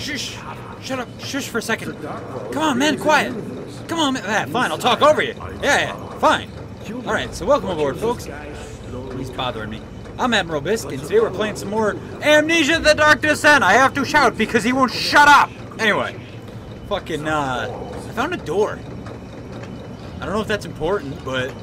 Shush! Shut up! Shush for a second! Come on, man! Quiet! Come on, man! Ah, fine, I'll talk over you! Yeah, fine! Alright, so welcome aboard, folks. He's bothering me. I'm Admiral Bisque, and today we're playing some more Amnesia: The Dark Descent! I have to shout because he won't shut up! Anyway. Fucking, I found a door. I don't know if that's important, but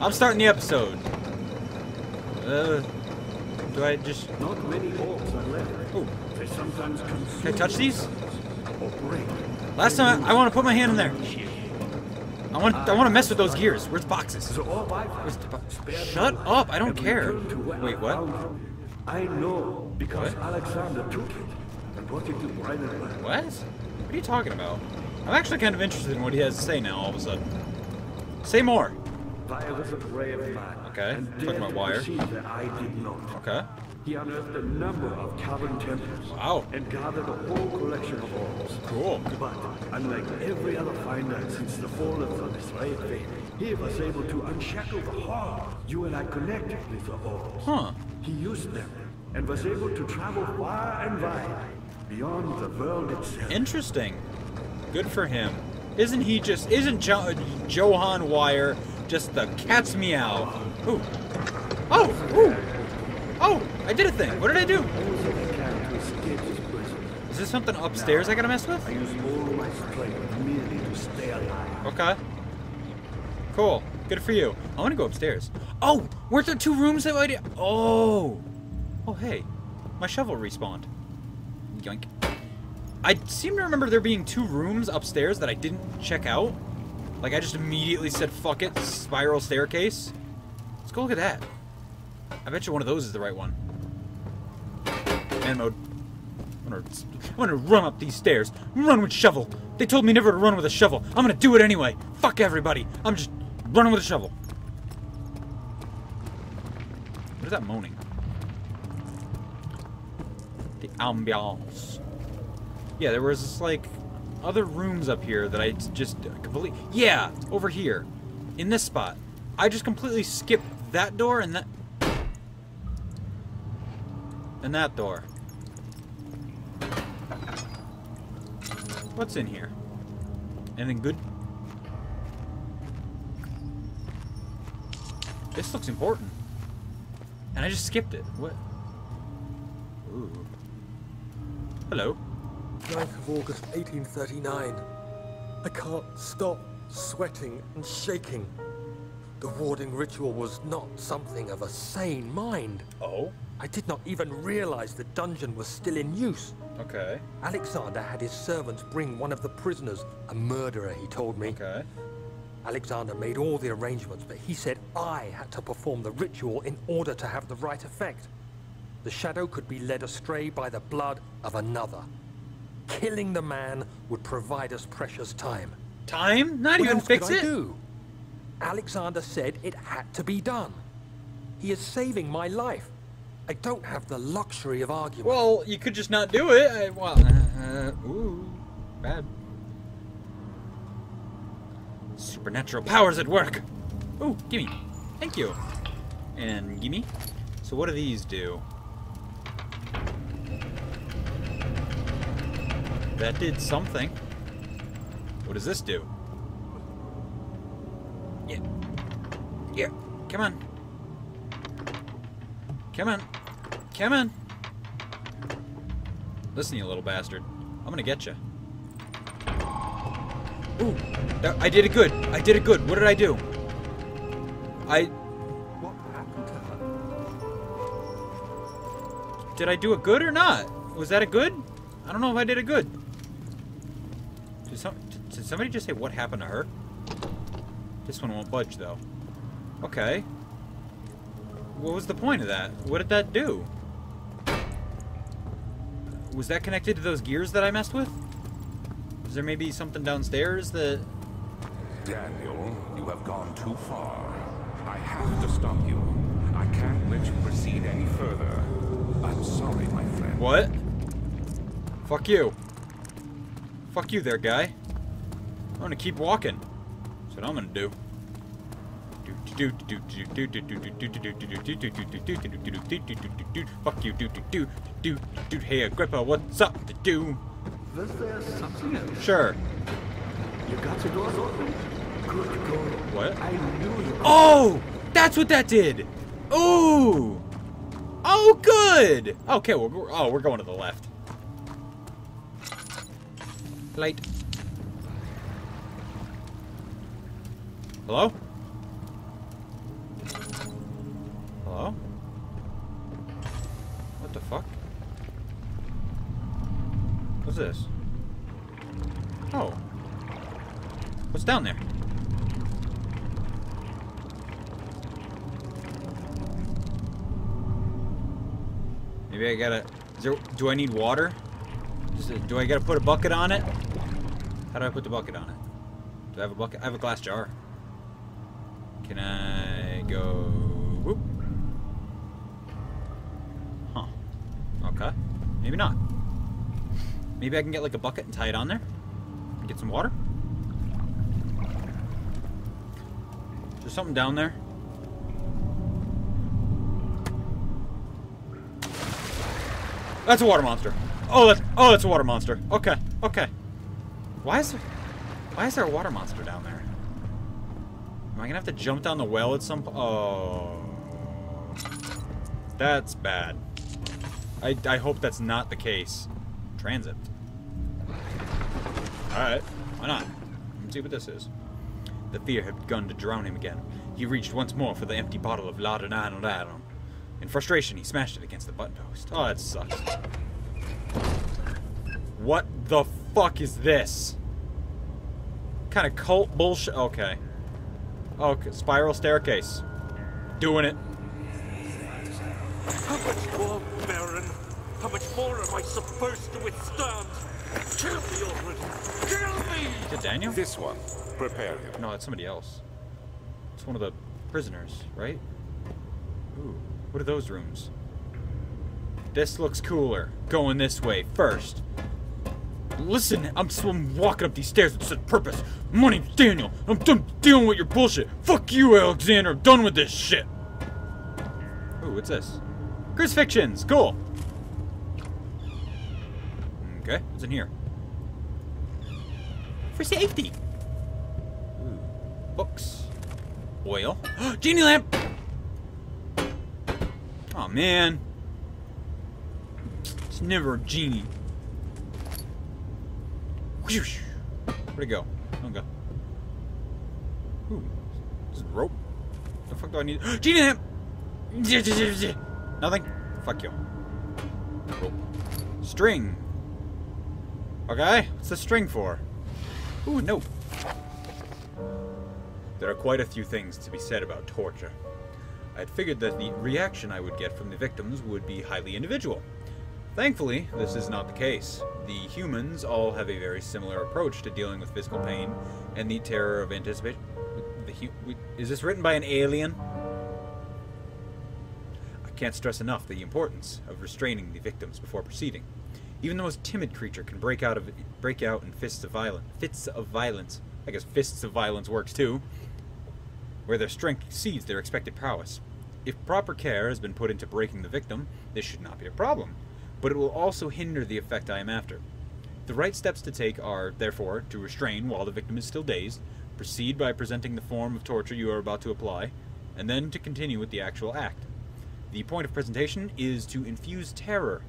I'm starting the episode. Do I just... Not many orbs are left. Oh. They sometimes consume. Can I touch these? Last time, I want to put my hand in there. I want to mess with those gears. Where's the boxes? Where's the Shut up, I don't care. Wait, what? I know because Alexander took it and brought it to Brennanburg. What? What are you talking about? I'm actually kind of interested in what he has to say now, all of a sudden. Say more. Okay, took my wire. Okay. He unearthed a number of carbon temples. Wow. And gathered a whole collection of orbs. Cool. But unlike every other finder since the fall of the Israel faith, he was able to unshackle the hall you and I connected with the orbs. Huh. He used them and was able to travel far and wide beyond the world itself. Interesting. Good for him. Isn't he just... Isn't Johann Wire just the cat's meow? Ooh. Oh! Ooh! Oh! I did a thing! What did I do? Is this something upstairs I gotta mess with? Okay. Cool. Good for you. I wanna go upstairs. Oh! Weren't there two rooms that I did? Oh! Oh, hey. My shovel respawned. Yoink. I seem to remember there being two rooms upstairs that I didn't check out. Like, I just immediately said, fuck it, spiral staircase. Let's go look at that. I bet you one of those is the right one. Man mode. I'm gonna run up these stairs. Run with shovel. They told me never to run with a shovel. I'm gonna do it anyway. Fuck everybody. I'm just running with a shovel. What is that moaning? The ambiance. Yeah, there was, like, other rooms up here that I just completely... Yeah, over here. In this spot. I just completely skipped that door and that... And that door. What's in here? Anything good? This looks important. And I just skipped it. What? Ooh. Hello. 9th of August, 1839. I can't stop sweating and shaking. The warding ritual was not something of a sane mind. Oh? I did not even realize the dungeon was still in use. Okay. Alexander had his servants bring one of the prisoners, a murderer, he told me. Okay. Alexander made all the arrangements, but he said I had to perform the ritual in order to have the right effect. The shadow could be led astray by the blood of another. Killing the man would provide us precious time. Time? Not even fix it? Alexander said it had to be done. He is saving my life. I don't have the luxury of argument. Well, you could just not do it. Ooh, bad. Supernatural powers at work. Ooh, gimme. Thank you. And gimme. So what do these do? That did something. What does this do? Yeah. Yeah. Come on. Come on. Come on. Listen, you little bastard. I'm gonna get you. Ooh. I did it good. I did it good. What did I do? What happened to her? Did I do it good or not? Was that a good? I don't know if I did it good. Did somebody just say what happened to her? This one won't budge, though. Okay. What was the point of that? What did that do? Was that connected to those gears that I messed with? Is there maybe something downstairs that... Daniel, you have gone too far. I have to stop you. I can't let you proceed any further. I'm sorry, my friend. What? Fuck you. Fuck you there, guy. I'm gonna keep walking. That's what I'm gonna do. Fuck you, dude. Hey, Agrippa, what's up? Was there something else? Sure. You got your doors open? Good, good. What? I knew you. Oh! That's what that did! Ooh! Oh, good! Okay, well, we're going to the left. Light. Hello? Hello? What the fuck? What's this? Oh. What's down there? Maybe I gotta... do I need water? Do I gotta put a bucket on it? How do I put the bucket on it? Do I have a bucket? I have a glass jar. Can I go... whoop. Huh. Okay. Maybe not. Maybe I can get like a bucket and tie it on there? And get some water? Is there something down there? That's a water monster. Oh, that's a water monster. Okay, okay. Why is there a water monster down there? Am I gonna have to jump down the well at some point? Oh, that's bad. I hope that's not the case. Transit. All right, why not? Let's see what this is. The fear had begun to drown him again. He reached once more for the empty bottle of laudanum. In frustration, he smashed it against the button post. Oh, that sucks. What the fuck is this? What kind of cult bullshit? Okay. Oh, spiral staircase. Doing it. How much more, Baron? How much more am I supposed to withstand? Kill me already. Kill me! Is it Daniel? This one. Prepare him. No, that's somebody else. It's one of the prisoners, right? Ooh. What are those rooms? This looks cooler. Going this way first. Listen, I'm walking up these stairs with such purpose. My name's Daniel. I'm done dealing with your bullshit. Fuck you, Alexander. I'm done with this shit. Ooh, what's this? Crucifixions. Cool. Okay, what's in here? For safety. Ooh, books. Oil. Genie lamp. Oh man, it's never a genie. Where'd it go? Don't go. Ooh, this is a rope. The fuck do I need? Genie lamp. Nothing. Fuck you. Rope. String. Okay, what's the string for? Ooh, no. There are quite a few things to be said about torture. I'd figured that the reaction I would get from the victims would be highly individual. Thankfully, this is not the case. The humans all have a very similar approach to dealing with physical pain and the terror of anticipation. Is this written by an alien? I can't stress enough the importance of restraining the victims before proceeding. Even the most timid creature can break out in fits of violence. I guess fists of violence works too. Where their strength exceeds their expected prowess. If proper care has been put into breaking the victim, this should not be a problem, but it will also hinder the effect I am after. The right steps to take are, therefore, to restrain while the victim is still dazed, proceed by presenting the form of torture you are about to apply, and then to continue with the actual act. The point of presentation is to infuse terror.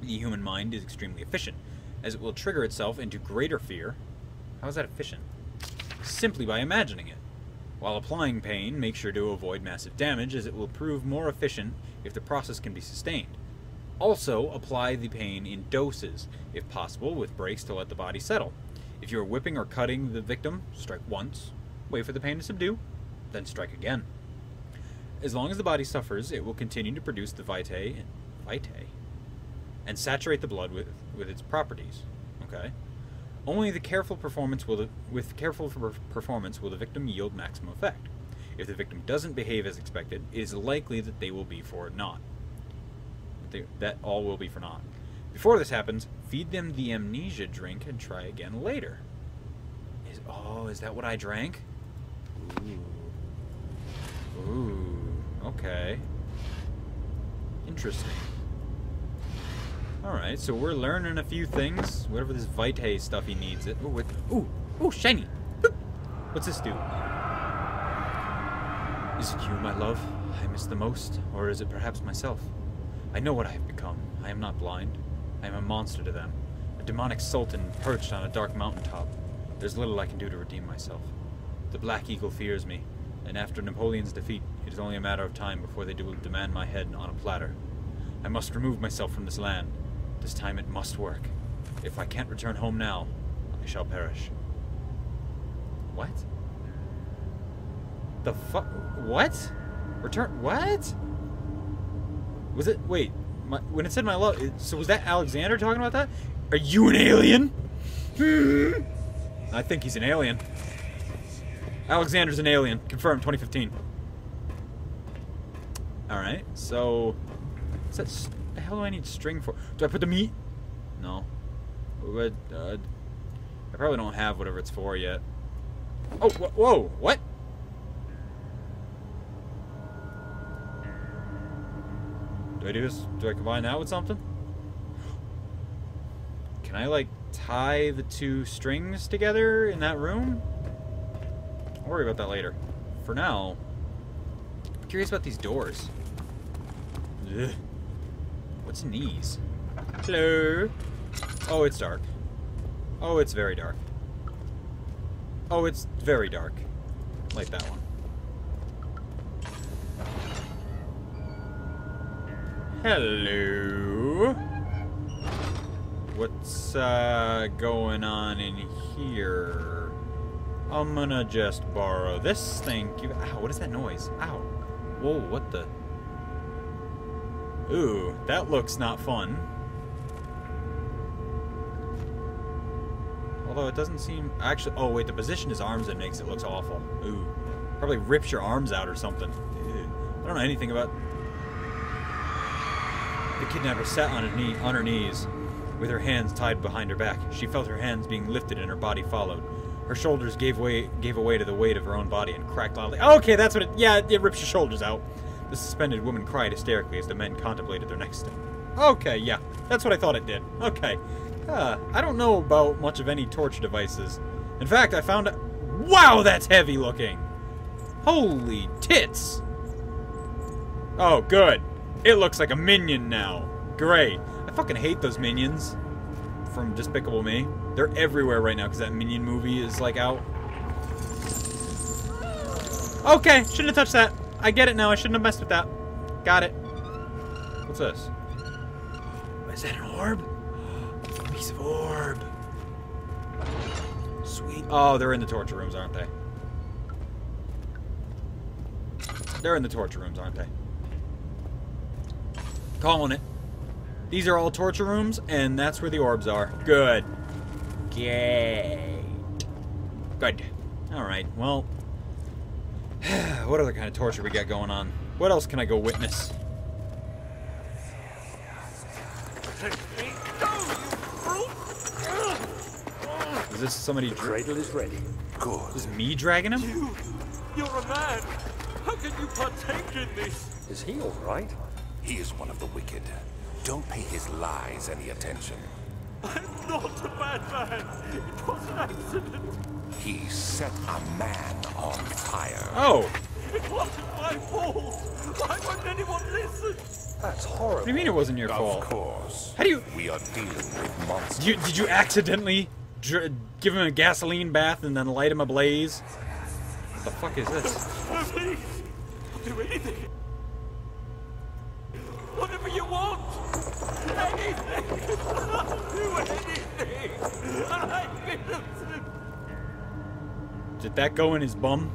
The human mind is extremely efficient, as it will trigger itself into greater fear. How is that efficient? Simply by imagining it. While applying pain, make sure to avoid massive damage, as it will prove more efficient if the process can be sustained. Also, apply the pain in doses, if possible, with breaks to let the body settle. If you are whipping or cutting the victim, strike once, wait for the pain to subdue, then strike again. As long as the body suffers, it will continue to produce the vitae and saturate the blood with its properties. Okay. Only with careful performance will the victim yield maximum effect. If the victim doesn't behave as expected, it is likely that they will be for naught. That all will be for naught. Before this happens, feed them the amnesia drink and try again later. Is that what I drank? Ooh. Ooh. Okay. Interesting. Alright, so we're learning a few things. Whatever this Vitae stuff he needs it. Ooh, ooh, ooh, shiny! Boop. What's this do? Is it you, my love, I miss the most? Or is it perhaps myself? I know what I have become. I am not blind. I am a monster to them. A demonic sultan perched on a dark mountaintop. There's little I can do to redeem myself. The Black Eagle fears me, and after Napoleon's defeat, it is only a matter of time before they will demand my head on a platter. I must remove myself from this land. This time it must work. If I can't return home now, I shall perish. What? The fuck? What? Return? What? Was it? Wait. When it said my love, so was that Alexander talking about that? Are you an alien? I think he's an alien. Alexander's an alien. Confirmed, 2015. Alright, so... what's that the hell do I need string for? Do I put the meat? No. But, I probably don't have whatever it's for yet. Oh, whoa, what? Do I do this? Do I combine that with something? Can I, like, tie the two strings together in that room? I'll worry about that later. For now, I'm curious about these doors. Ugh. What's in these? Hello? Oh, it's dark. Oh, it's very dark. Oh, it's very dark. Like that one. Hello? What's going on in here? I'm gonna just borrow this thing. Ow, what is that noise? Ow. Whoa, what the? Ooh, that looks not fun. Although it doesn't seem... actually, oh wait, the position his arms in makes it looks awful. Ooh. Probably rips your arms out or something. Ew. I don't know anything about... The kidnapper sat on her knee, on her knees, with her hands tied behind her back. She felt her hands being lifted and her body followed. Her shoulders gave way to the weight of her own body and cracked loudly. Oh, okay, that's what it... yeah, it rips your shoulders out. The suspended woman cried hysterically as the men contemplated their next step. Okay, yeah. That's what I thought it did. Okay. I don't know about much of any torture devices. In fact, I found... wow, that's heavy looking! Holy tits! Oh, good. It looks like a minion now. Great. I fucking hate those minions from Despicable Me. They're everywhere right now because that minion movie is like out. Okay, shouldn't have touched that. I get it now. I shouldn't have messed with that. Got it. What's this? Is that an orb? A piece of orb. Sweet. Oh, they're in the torture rooms, aren't they? They're in the torture rooms, aren't they? Calling it. These are all torture rooms, and that's where the orbs are. Good. Yay. Good. All right. Well, what other kind of torture we got going on? What else can I go witness? Is this somebody? The cradle is ready. Good. Is this me dragging him? You're a man. How can you partake in this? Is he all right? He is one of the wicked. Don't pay his lies any attention. I'm not a bad man. It was an accident. He set a man on fire. Oh. It wasn't my fault. Why wouldn't anyone listen? That's horrible. What do you mean it wasn't your fault? Of course. How do you... we are dealing with monsters. Did you accidentally give him a gasoline bath and then light him ablaze? What the fuck is this? No, please. I'll do anything. Whatever you want! Anything! I'll do anything! I'm innocent! Did that go in his bum?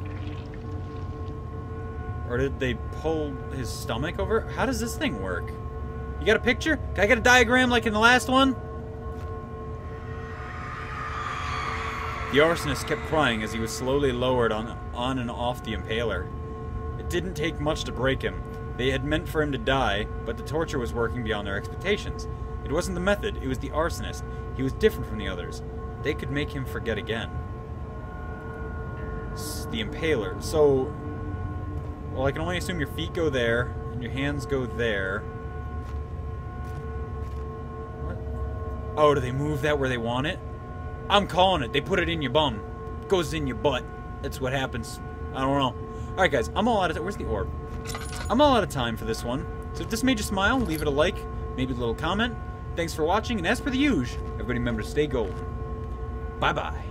Or did they pull his stomach over? How does this thing work? You got a picture? Can I get a diagram like in the last one? The arsonist kept crying as he was slowly lowered on and off the impaler. It didn't take much to break him. They had meant for him to die, but the torture was working beyond their expectations. It wasn't the method, it was the arsonist. He was different from the others. They could make him forget again. The impaler. So, well, I can only assume your feet go there, and your hands go there. Oh, do they move that where they want it? I'm calling it. They put it in your bum. It goes in your butt. That's what happens. I don't know. Alright, guys. I'm all out of time. Where's the orb? I'm all out of time for this one. So if this made you smile, leave it a like. Maybe a little comment. Thanks for watching. And as per the usual, everybody remember to stay golden. Bye-bye.